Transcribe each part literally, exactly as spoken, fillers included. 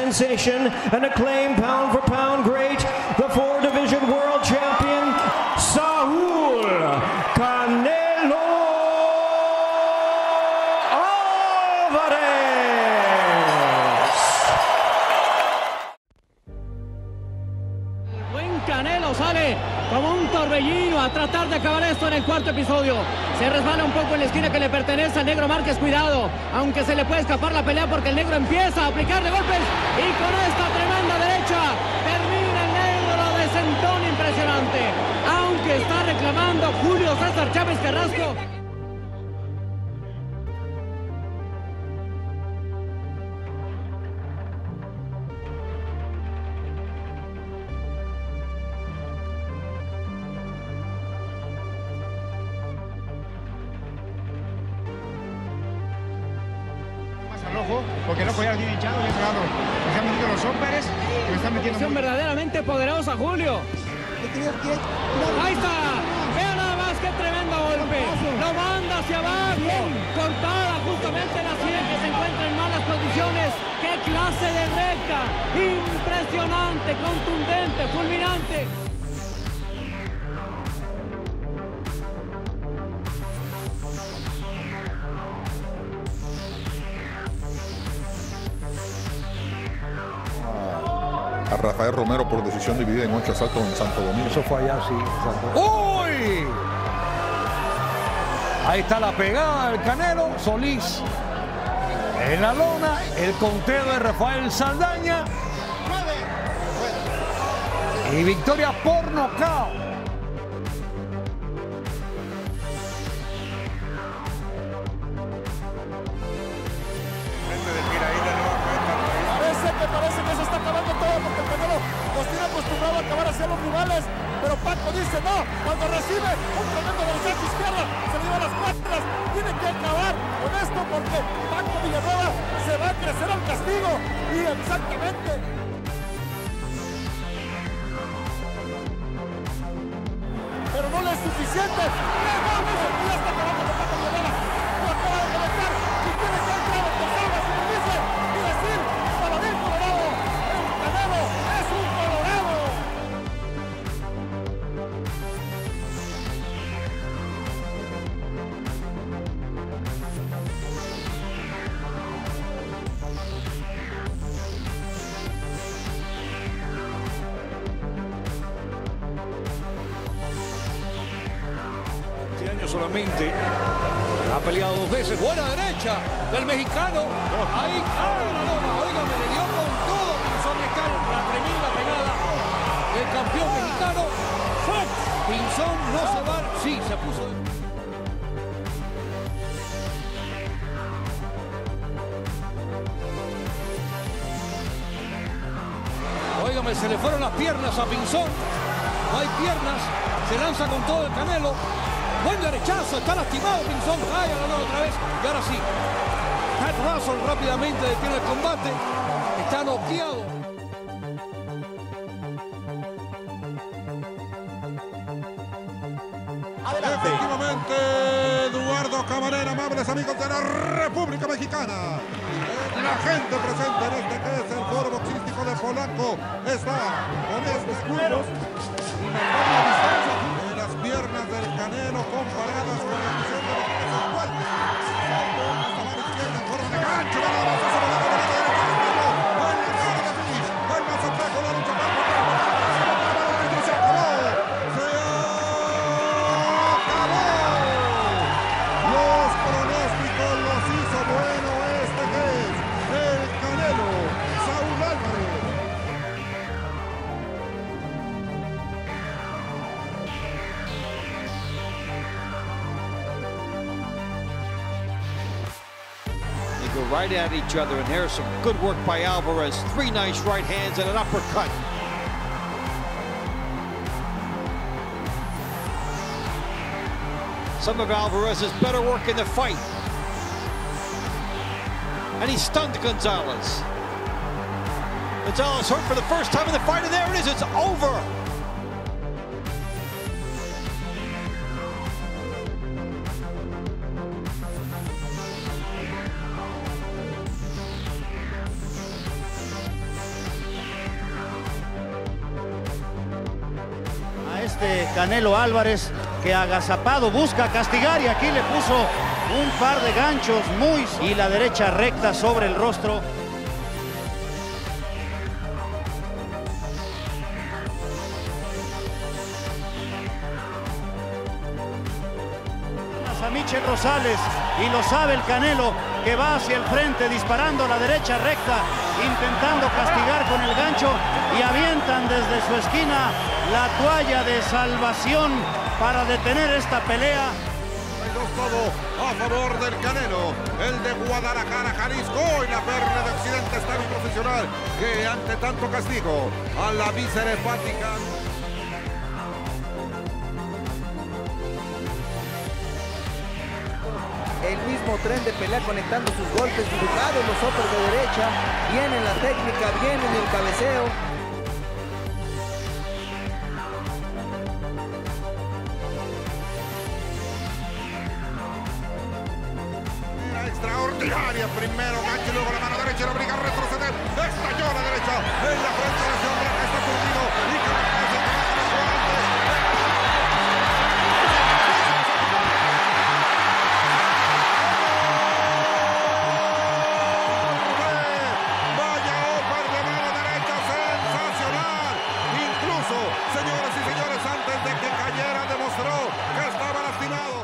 sensation, an acclaimed pound-for-pound great, the four-division world champion, Saul Canelo Álvarez. Buen Canelo sale como un torbellino a tratar de acabar esto en el cuarto episodio. Se resbala un poco en la esquina que le pertenece al Negro Márquez, cuidado, aunque se le puede escapar la pelea porque el Negro empieza a aplicarle golpes y con esta tremenda derecha termina el Negro, lo desentón impresionante, aunque está reclamando Julio César Chávez Carrasco. Porque no podía ir hinchado y entrado. Me están metiendo los hombres y me están metiendo... Son verdaderamente poderosa, Julio. Ahí está. Vean nada más que tremendo golpe. Lo manda hacia abajo. Cortada justamente la sien que se encuentra en malas condiciones. ¡Qué clase de recta! Impresionante, contundente, fulminante. A Rafael Romero por decisión dividida en ocho asaltos en Santo Domingo. Eso fue allá, sí. ¡Uy! Ahí está la pegada del Canelo. Solís en la lona. El conteo de Rafael Saldaña. Y victoria por nocaut. Pero Paco dice no, cuando recibe un tremendo derechazo izquierda, se le lleva las cuerdas, tiene que acabar con esto porque Paco Villanueva se va a crecer al castigo y exactamente... Pero no le es suficiente, le vamos a tirar hasta acabar con Paco Villanueva, lo acaba de conectar y tiene que entrar en el salva sin dice y decir para mí Colorado, el Canelo es un Colorado. Solamente ha peleado dos veces. Buena derecha del mexicano. Ahí cae la loma. Oiga, me le dio con todo sobre Carlos. La tremenda pegada del campeón mexicano. Pinzón no se va. Sí, se puso. Óigame, se le fueron las piernas a Pinzón. No hay piernas. Se lanza con todo el Canelo. Buen derechazo, está lastimado Pinzón, cae a la lona otra vez, y ahora sí, Pat Russell rápidamente detiene el combate, está noqueado. Adelante. Efectivamente, Eduardo Camarena, amables amigos de la República Mexicana. La gente presente en este que es el foro boxístico de Polanco, está con estos cueros y me piernas del Canelo comparadas con la visión de los pesos fuertes. La mano izquierda en forma de gancho, la mano se va a la derecha del Canelo. Va en la cara de Fitch, va en la salta con la lucha para el Canelo. Se va para el árbitro, se acabó. Se acabó. Los pronósticos los hizo bueno este que es el Canelo, Saúl Álvarez. Right at each other, and here's some good work by Álvarez. Three nice right hands and an uppercut. Some of Álvarez's better work in the fight. And he stunned Gonzalez. Gonzalez hurt for the first time in the fight, and there it is, it's over. este Canelo Álvarez, que agazapado busca castigar y aquí le puso un par de ganchos muy... y la derecha recta sobre el rostro. A Michel Rosales, y lo sabe el Canelo, que va hacia el frente disparando a la derecha recta, intentando castigar con el gancho, y avientan desde su esquina la toalla de salvación para detener esta pelea. Todo a favor del Canelo, el de Guadalajara, Jalisco, y la perla de Occidente está un profesional que ante tanto castigo a la víscera hepática. El mismo tren de pelea conectando sus golpes dibujados, los otros de derecha, bien en la técnica, bien en el cabeceo. Extraordinaria, primero gancho, luego la mano derecha, lo obliga a retroceder, estalló la derecha, en la frente de ese hombre que está curtido y que la casa que va a su antes. Vaya over de mano derecha, sensacional. Incluso, señoras y señores, antes de que cayera demostró que estaba lastimado.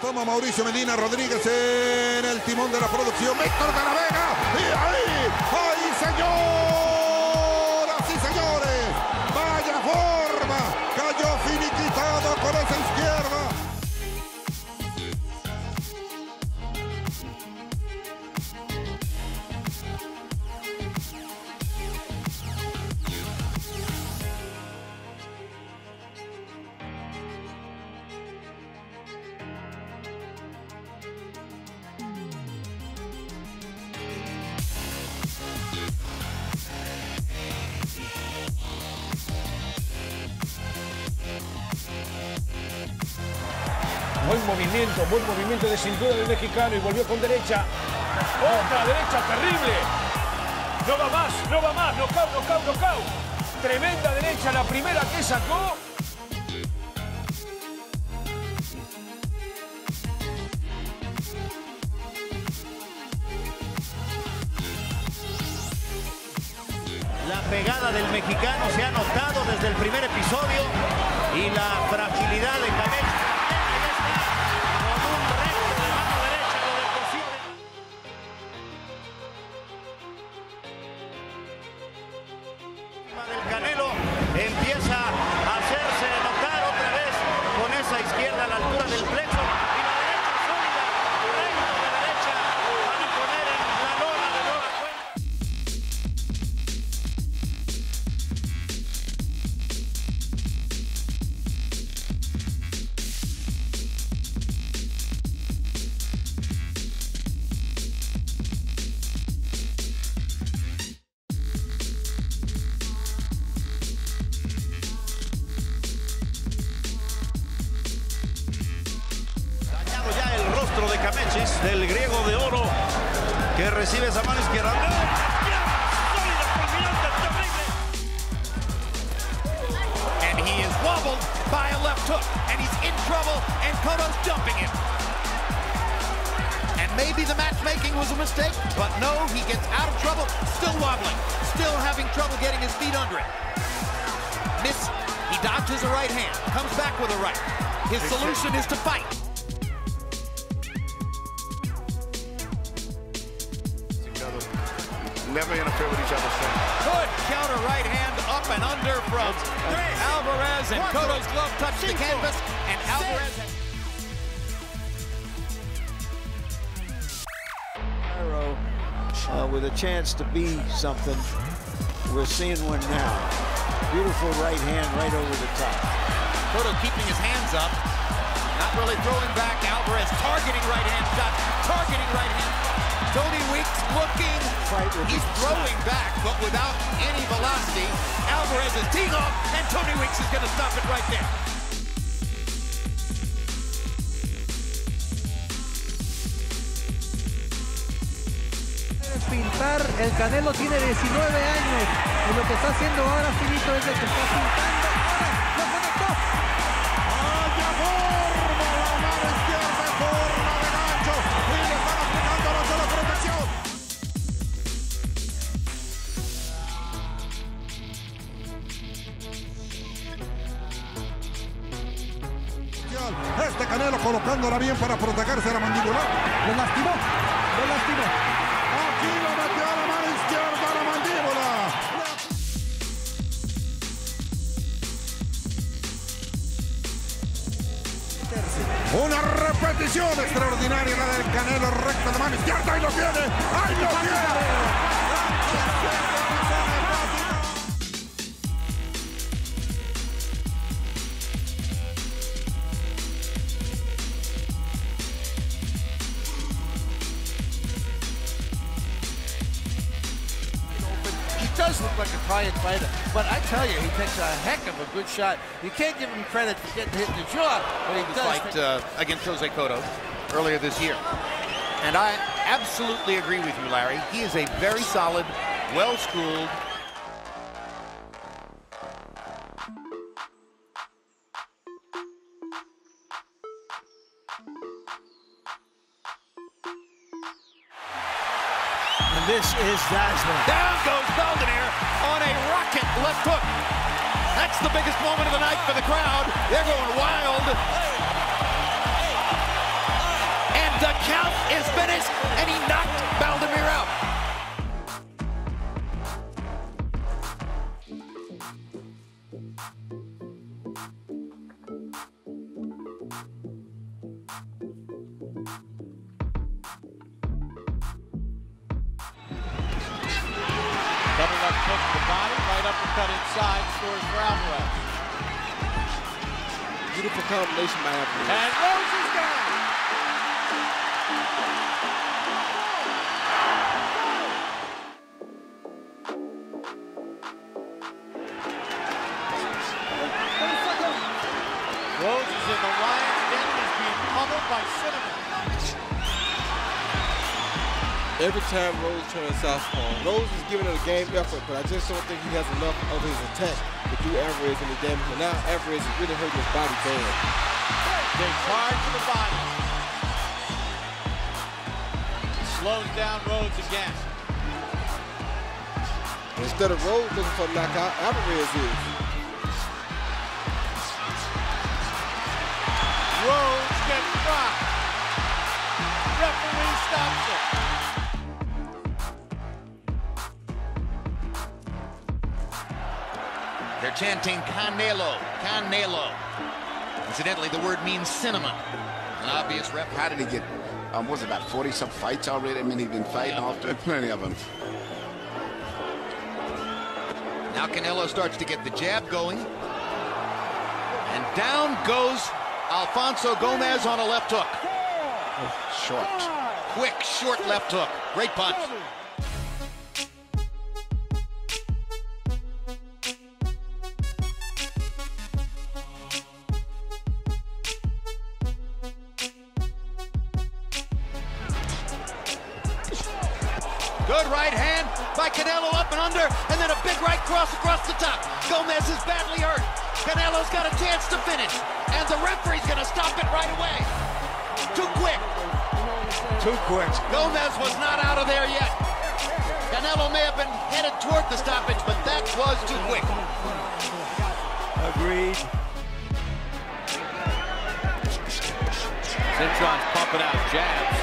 Toma Mauricio Medina Rodríguez en el timón de la producción. Víctor de la Vega. Y ahí, ahí señoras y señores. Vaya forma. Cayó finiquitado con esa Buen movimiento, buen movimiento de cintura del mexicano y volvió con derecha. ¡Otra derecha terrible! No va más, no va más, nocaut, nocaut, nocaut. Tremenda derecha, la primera que sacó. La pegada del mexicano se ha notado desde el primer episodio y la fragilidad de Canelo. Del griego de oro que recibe esa mano izquierda. And he is wobbled by a left hook, and he's in trouble, and Cotto's dumping him. And maybe the matchmaking was a mistake, but no, he gets out of trouble, still wobbling, still having trouble getting his feet under it. Miss, he dodges a right hand, comes back with a right. His solution is to fight. Never interfere with each other's thing. Good counter right hand up and under from Alvarez, and Cotto's glove touched the canvas, and Alvarez... Cairo uh, with a chance to be something. We're seeing one now. Beautiful right hand right over the top. Cotto keeping his hands up, not really throwing back. Alvarez targeting right hand shot, targeting right hand. Tony Weeks looking, he's throwing back, but without any velocity. throws his teeth off, and Tony Weeks is going to stop it right there. Pintar, el Canelo tiene diecinueve años, y lo que está haciendo ahora Finito es el que está pintando. Ahora lo conectó. ¡Vaya forma! La mano izquierda, forma de gancho, y le están aplicando la sola protección. Este Canelo colocándola bien para protegerse la mandibular. Lo lastimó, lo lastimó. Aquí lo metió a la mano izquierda a la mandíbula. Una repetición extraordinaria la del Canelo, recta de mano izquierda, y lo tiene, ahí lo tiene. Look like a tired fighter, but I tell you, he takes a heck of a good shot. You can't give him credit for getting hit in the jaw, but he does. Fight uh, against Jose Cotto earlier this year, and I absolutely agree with you, Larry. He is a very solid, well-schooled. And this is dazzling. Down goes Baldomir on a rocket left hook. That's the biggest moment of the night for the crowd. They're going wild. And the count is finished, and he knocked Baldomir out. Inside, scores for Álvarez. Beautiful combination by Álvarez. And Rhodes is down. Rhodes is in the lion's den and is being pummeled by Cinnamon. Every time Rhodes turns southpaw, Rhodes is giving it a game effort, but I just don't think he has enough of his attack to do Álvarez any damage. And now Álvarez is really hurting his body bad. Big hard to the body. Slows down Rhodes again. Instead of Rhodes looking for a knockout, Álvarez is. Rhodes gets dropped. Referee stops it. They're chanting Canelo, Canelo. Incidentally, the word means cinnamon. An obvious rep. How did he get, um, what was it, about forty-some fights already? I mean, he'd been fighting yeah. off plenty of them. Now Canelo starts to get the jab going. And down goes Alfonso Gomez on a left hook. Short. Quick, short left hook. Great punch. Good right hand by Canelo, up and under, and then a big right cross across the top. Gomez is badly hurt. Canelo's got a chance to finish, and the referee's going to stop it right away. Too quick. Too quick. Gomez was not out of there yet. Canelo may have been headed toward the stoppage, but that was too quick. Agreed. Cintron's pumping out jabs.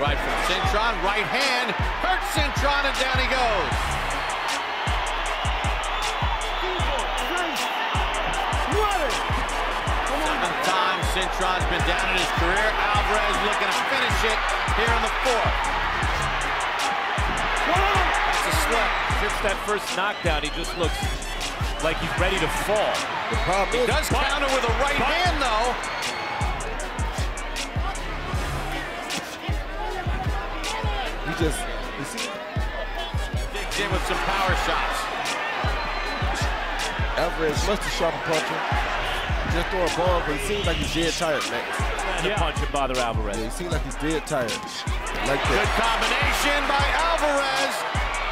Right from Cintron, right hand, hurts Cintron, and down he goes. Seven times Cintron's been down in his career. Álvarez looking to finish it here in the fourth. That's a slip. Since that first knockdown, he just looks like he's ready to fall. The problem he is does but, counter with a right but, hand, though. Just, you see? Big in with some power shots. Alvarez must have shot a puncher. Just throw a ball, but he seems like he's dead tired, man. Yeah. The punch would bother Alvarez. Yeah, he seems like he's dead tired. Like that. Good combination by Alvarez.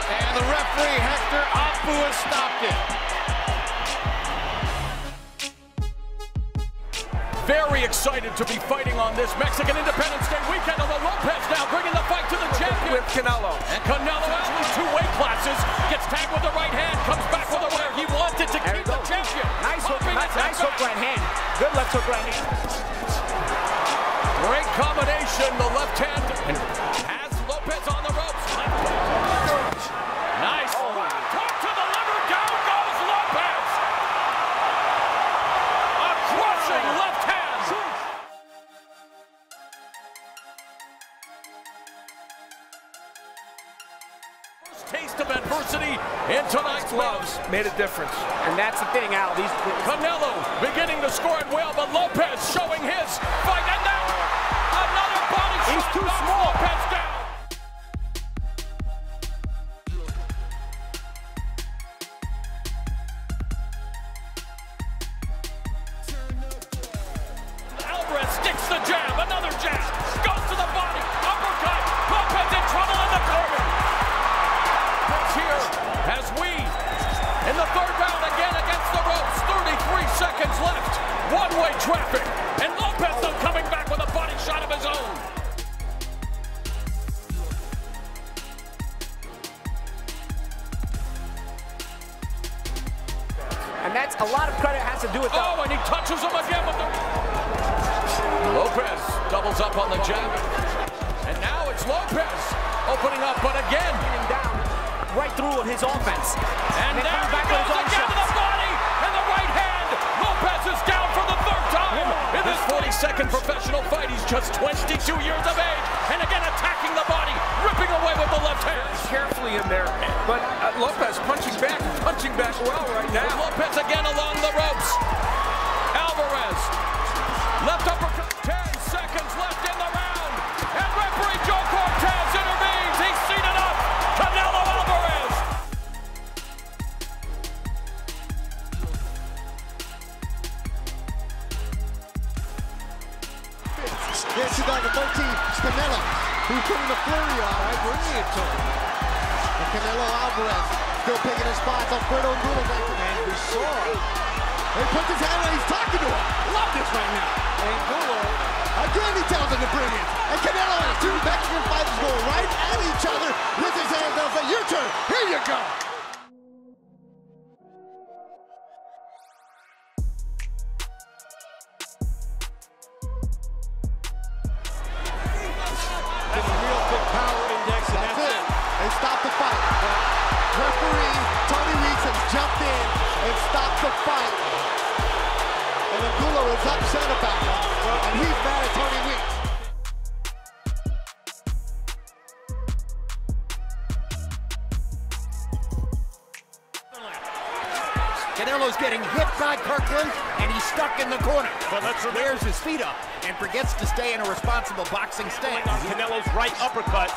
And the referee, Hector Apu, has stopped it. Very excited to be fighting on this Mexican Independence Day weekend, although Lopez now bringing the fight to the champion. With Canelo. And Canelo actually two weight classes, gets tagged with the right hand, comes back with a right. He wanted to keep the champion. Nice hook, nice, nice hook right hand. Good left hook right hand. Great combination, the left hand. And has Lopez on the ropes. Nice. Oh, hook to the liver, down goes Lopez. A crushing left hand. Taste of adversity in tonight's gloves made a difference, and that's the thing, Al. These Canelo beginning to score it well, but Lopez showing his fight, and now another body shot. He's too small. Lopez down. Alvarez sticks the jab, another jab, goes to the body, uppercut. Lopez in trouble in the corner. Here as we in the third round again against the ropes, thirty-three seconds left, one-way traffic, and Lopez though coming back with a body shot of his own. And that's a lot of credit has to do with that. Oh, and he touches him again with the Lopez doubles up on the jab, and now it's Lopez opening up, but again down. Right through on his offense. And, and there back he goes again shots. To the body, and the right hand. Lopez is down for the third time in this forty-second professional fight. He's just twenty-two years of age, and again attacking the body, ripping away with the left hand. Carefully in there, but uh, Lopez punching back, punching back well right now. And Lopez again along the ropes. Alvarez, left uppercut, ten seconds left in the round, and referee Joe Cortez intervenes. He's seated up. Canelo Álvarez. Here's two thousand thirteen, Canelo, who's putting the flurry on, right, bringing it to him. And Canelo Álvarez still picking his spots. Alfredo Gula back to him. We saw him. He puts his hand on, he's talking to him. Love this right now. And Gula, again, he tells him to bring it. And Canelo has two Mexican fighters going right at each other with his hands. They'll say, your turn, here you go. That's a real big power index, and that's, that's it. it. They stopped the fight. Referee Tony Weeks has jumped in and stopped the fight. And Angulo is upset about it, and he's mad at Tony Weeks. Canelo's getting hit by Kirkland, and he's stuck in the corner. But let's remember, wears his feet up and forgets to stay in a responsible boxing stance. Canelo's right uppercut.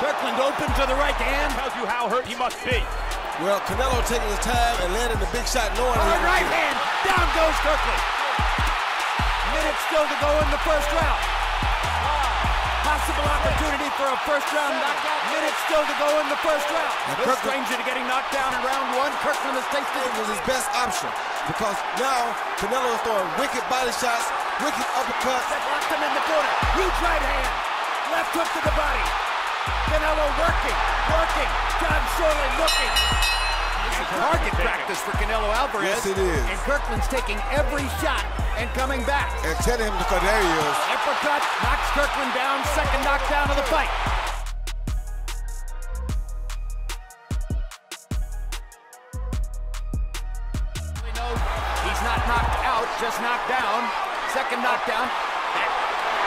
Kirkland open to the right hand. Tells you how hurt he must be. Well, Canelo taking his time and landing the big shot, knowing oh, he right hand, it. Down goes Kirkland. Minutes still to go in the first round. Possible opportunity for a first round knockout. Minutes still to go in the first round. This brings you to getting knocked down in round one. Kirkland has taken it. It was his best option because now Canelo is throwing wicked body shots, wicked uppercuts. That left him in the corner. Huge right hand. Left hook to the body. Canelo working, working, John Shortland looking. This is target practice for Canelo Álvarez. Yes, it is. And Kirkland's taking every shot and coming back. And telling him to cut, there he is. Uppercut, knocks Kirkland down, second knockdown of the fight. He's not knocked out, just knocked down. Second knockdown.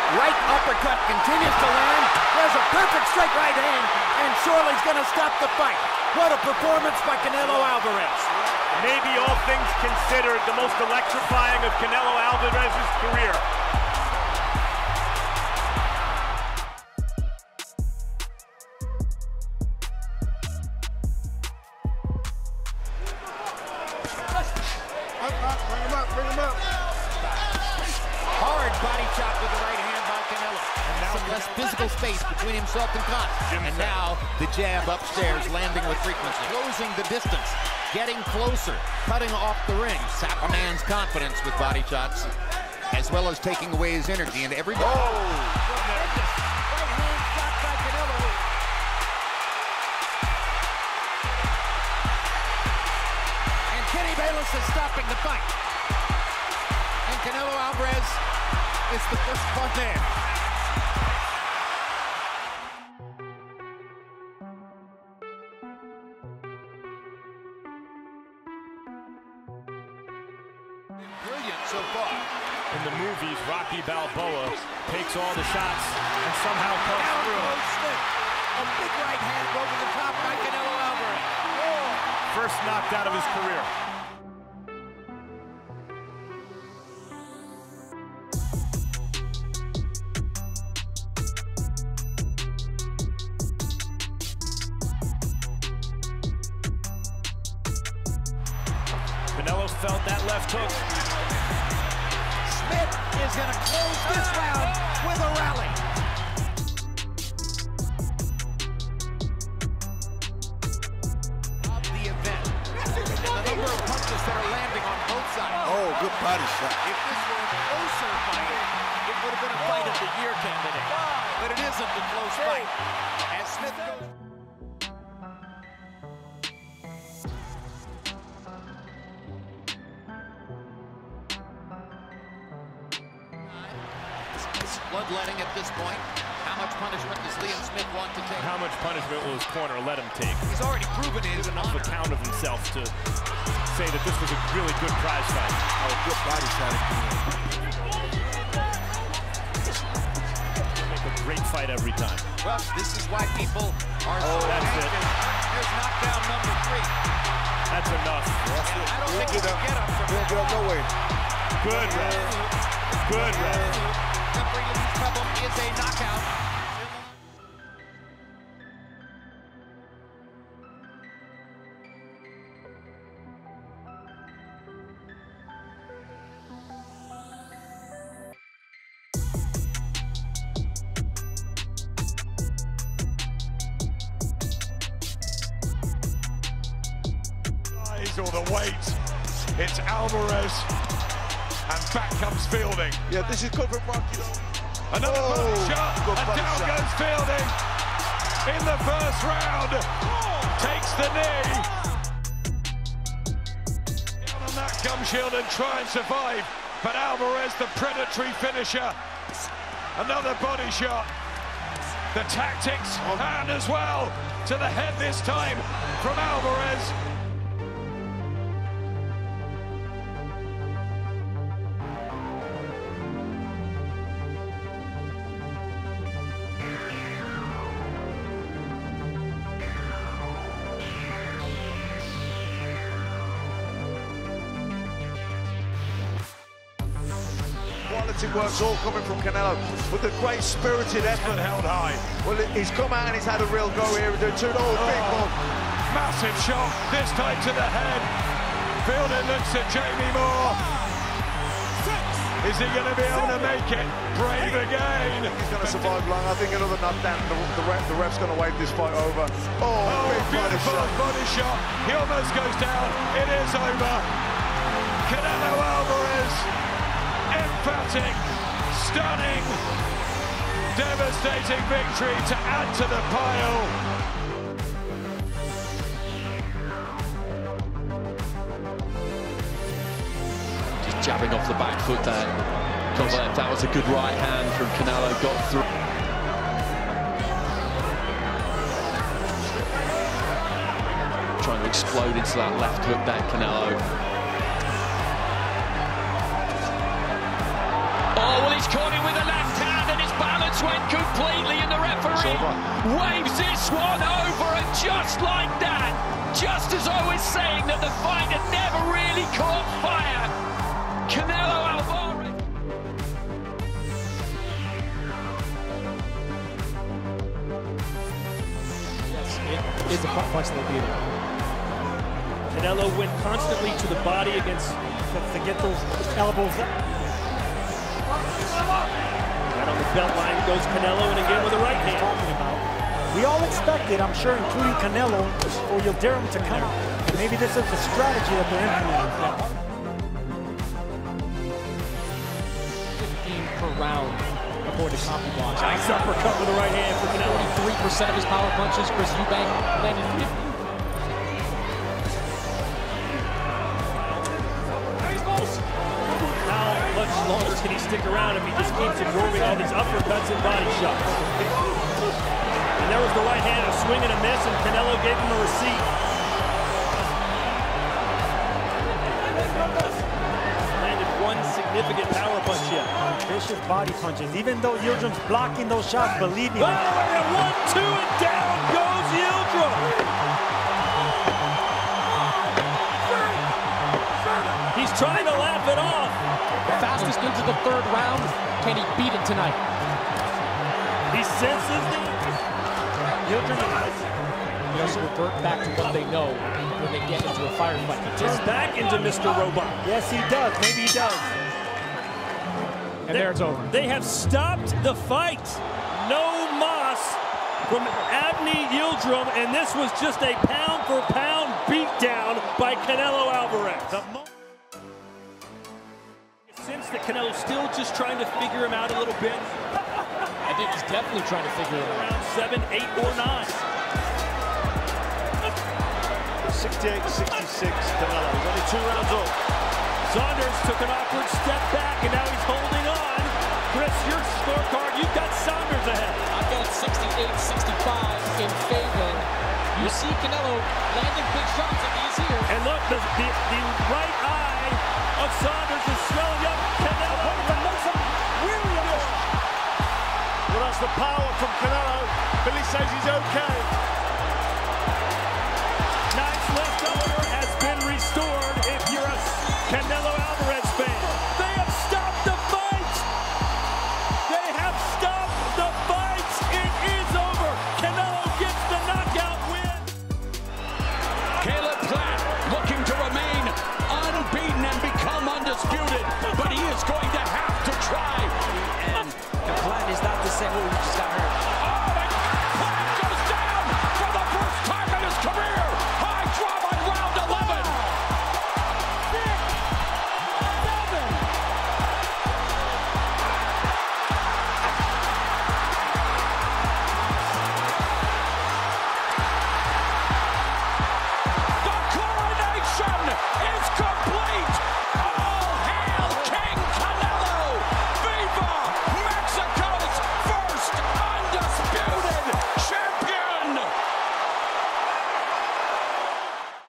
Right uppercut continues to land. There's a perfect straight right hand, and Shortland's going to stop the fight. What a performance by Canelo Álvarez. Maybe all things considered, the most electrifying of Canelo Álvarez's career. less physical space between himself and Cotto. And now the jab upstairs, landing with frequency, closing the distance, getting closer, cutting off the ring. Sap a man's confidence with body shots, as well as taking away his energy. And every ball. Oh. Bayless is stopping the fight. And Canelo Álvarez is the first one there. Brilliant so far. In the movies, Rocky Balboa takes all the shots and somehow comes through. A big right hand over the top by Canelo Álvarez. Oh. First knocked out of his career. Canelo felt that left hook. Smith is going to close this round with a rally. Of the event, the number of punches that are landing on both sides. Oh, good body shot. If this were a closer fight, it would have been a fight of the year candidate. But it isn't a close fight. As Smith goes... Bloodletting at this point. How much punishment does Liam Smith want to take? How much punishment will his corner let him take? He's already proven it. He did enough account of himself to say that this was a really good prize fight. Oh, good body shot. Make a great fight every time. Well, this is why people are oh, so that's anxious. It. Here's knockdown number three. That's enough. That's I don't we'll think he'll get up from we'll get up no way. Good ref. Good ref. Lily's problem is a knockout. All the weight. It's Álvarez, and back comes Fielding. Yeah, this is good for Rocky. Another oh, body shot, and down shot. Goes Fielding in the first round, takes the knee. Down on that gum shield and try and survive, but Álvarez, the predatory finisher, another body shot. The tactics, and as well, to the head this time from Álvarez. Works all coming from Canelo, but the great spirited effort held high. Well, he's come out and he's had a real go here. Doing two old oh, big ball. Massive shot, this time to the head. Fielding looks at Jamie Moore. Six, Is he going to be seven, able to make it? Brave eight. Again. He's going to survive long. I think another knockdown. The, the, ref, the ref's going to wave this fight over. Oh, oh big body shot. body shot. He almost goes down. It is over. Canelo Álvarez. Emphatic, stunning, devastating victory to add to the pile. Just jabbing off the back foot there. That, that was a good right hand from Canelo, got through. Trying to explode into that left hook there, Canelo. He's caught him with a left hand and his balance went completely, and the referee waves this one over, and just like that, just as I was saying that the fight had never really caught fire, Canelo Álvarez. Yes, it is a hot fight in the theater. Canelo went constantly to the body against, forget those elbows. Got on the belt line goes Canelo, and again with the right hand. Talking about. We all expected, I'm sure, including Canelo, for Yildirim to come out. Maybe this is the strategy that they're implementing. Per round aboard the copy watch. Nice uppercut with the right hand for Canelo. forty-three percent of his power punches. Chris Eubank landed fifty. How much longer can he stick around if he just keeps absorbing all these uppercuts and body shots? And there was the right hand, a swing and a miss, and Canelo gave him a receipt. Landed one significant power punch yet. Vicious body punches. Even though Yildirim's blocking those shots, believe me. Oh, and one, two, and down goes Yildirim. He's trying to laugh it off. Fastest into the third round. Can he beat it tonight? He senses the... Yildirim has to revert back to what they know when they get into a firefight. He turns back into Mister Robot. Yes, he does. Maybe he does. And they, there it's over. They have stopped the fight. No mas from Avni Yildirim, and this was just a pound-for-pound beatdown by Canelo Álvarez. That Canelo's still just trying to figure him out a little bit. I think he's definitely trying to figure it out. Round seven, eight, or nine. sixty-eight sixty-six, Canelo. He's only two rounds old. Saunders took an awkward step back, and now he's holding on. Chris, your scorecard, you've got Saunders ahead. I've got sixty-eight sixty-five in favor. You see Canelo landing big shots at these here. And look, the, the, the right eye of Saunders is swelling up. Canelo makes him weary of it. Well, that's the power from Canelo. Billy says he's okay. Nice left over has been restored if you're a Canelo Álvarez fan. They have stopped the fight. They have stopped the fight. It is over. Canelo gets the knockout win. Caleb Plant looking to remain unbeaten and become undisputed, but he is going to have to try.